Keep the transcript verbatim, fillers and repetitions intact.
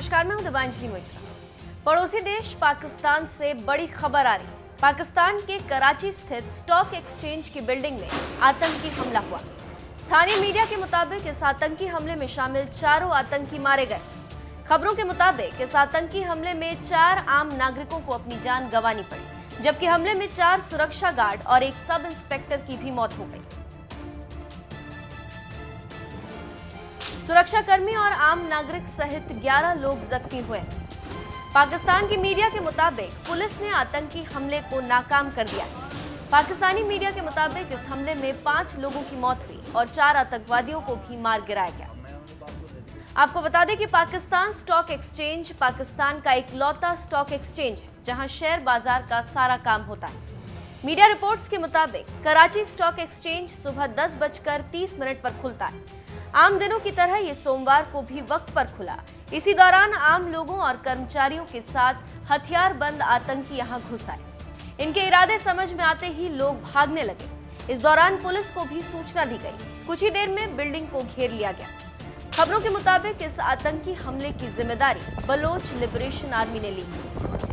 नमस्कार, मैं हूं दिवांशी मुक्ता। पड़ोसी देश पाकिस्तान से बड़ी खबर आ रही। पाकिस्तान के कराची स्थित स्टॉक एक्सचेंज की बिल्डिंग में आतंकी हमला हुआ। स्थानीय मीडिया के मुताबिक इस आतंकी हमले में शामिल चारों आतंकी मारे गए। खबरों के मुताबिक इस आतंकी हमले में चार आम नागरिकों को अपनी जान गंवानी पड़ी, जबकि हमले में चार सुरक्षा गार्ड और एक सब इंस्पेक्टर की भी मौत हो गई। सुरक्षाकर्मी और आम नागरिक सहित ग्यारह लोग जख्मी हुए। पाकिस्तान की मीडिया के मुताबिक पुलिस ने आतंकी हमले को नाकाम कर दिया। पाकिस्तानी मीडिया के मुताबिक इस हमले में पांच लोगों की मौत हुई और चार आतंकवादियों को भी मार गिराया गया। आपको बता दें कि पाकिस्तान स्टॉक एक्सचेंज पाकिस्तान का इकलौता स्टॉक एक्सचेंज है जहाँ शेयर बाजार का सारा काम होता है। मीडिया रिपोर्ट्स के मुताबिक कराची स्टॉक एक्सचेंज सुबह दस बजकर तीस मिनट पर खुलता है। आम दिनों की तरह ये सोमवार को भी वक्त पर खुला। इसी दौरान आम लोगों और कर्मचारियों के साथ हथियारबंद आतंकी यहां घुस आए। इनके इरादे समझ में आते ही लोग भागने लगे। इस दौरान पुलिस को भी सूचना दी गई। कुछ ही देर में बिल्डिंग को घेर लिया गया। खबरों के मुताबिक इस आतंकी हमले की जिम्मेदारी बलोच लिबरेशन आर्मी ने ली।